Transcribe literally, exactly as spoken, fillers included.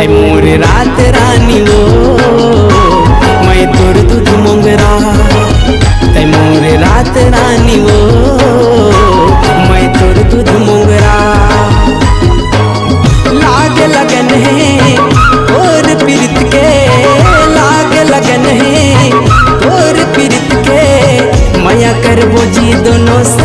है मोर रात रानी वो, मैं तोर दूध मोंगरा तै मोर रात रानी वो, मैं तोर दूध मोंगरा। लाग लगन है और पीरित के, लाग लगन है और पीरित के, माया कर बोझी दोनों।